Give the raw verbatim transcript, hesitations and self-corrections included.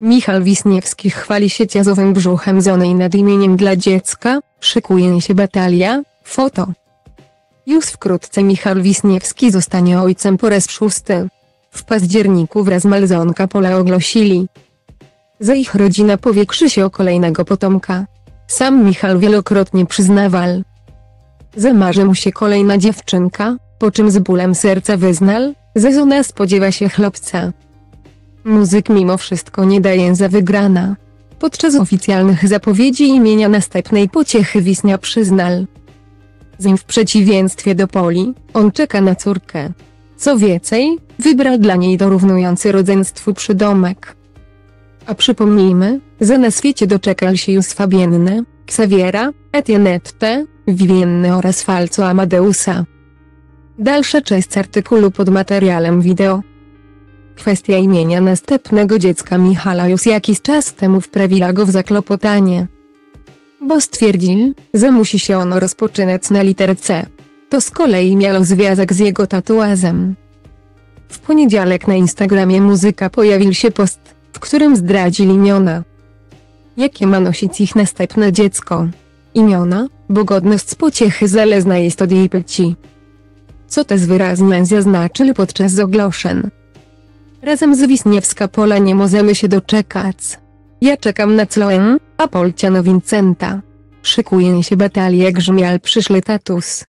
Michal Wisniewski chwali się ciazowym brzuchem z onej nadimieniem dla dziecka, szykuje się batalia, foto. Już wkrótce Michal Wisniewski zostanie ojcem po raz szósty. W październiku wraz z małżonką Pola ogłosili, że ich rodzina powiększy się o kolejnego potomka. Sam Michal wielokrotnie przyznawał, że marzy mu się kolejna dziewczynka, po czym z bólem serca wyznał, że żona spodziewa się chłopca. Muzyk mimo wszystko nie daje za wygrana. Podczas oficjalnych zapowiedzi imienia następnej pociechy Wisnia przyznał, że w przeciwieństwie do Poli, on czeka na córkę. Co więcej, wybrał dla niej dorównujący rodzeństwu przydomek. A przypomnijmy, że na świecie doczekał się już Fabienne, Xaviera, Etienette, Vivienne oraz Falco Amadeusa. Dalsza część artykułu pod materiałem wideo. Kwestia imienia następnego dziecka Michala już jakiś czas temu wprawiła go w zakłopotanie, bo stwierdził, że musi się ono rozpoczynać na literę C. To z kolei miało związek z jego tatuażem. W poniedziałek na Instagramie muzyka pojawił się post, w którym zdradził imiona, jakie ma nosić ich następne dziecko. Imiona, bo godność pociechy zależna jest od jej płci, co też wyraźnie zaznaczyli podczas ogłoszeń. Razem z Wisniewska Pola nie możemy się doczekać. Ja czekam na Cloen, a Polciano Vincenta. Szykuje się batalia, grzmiał przyszły tatus.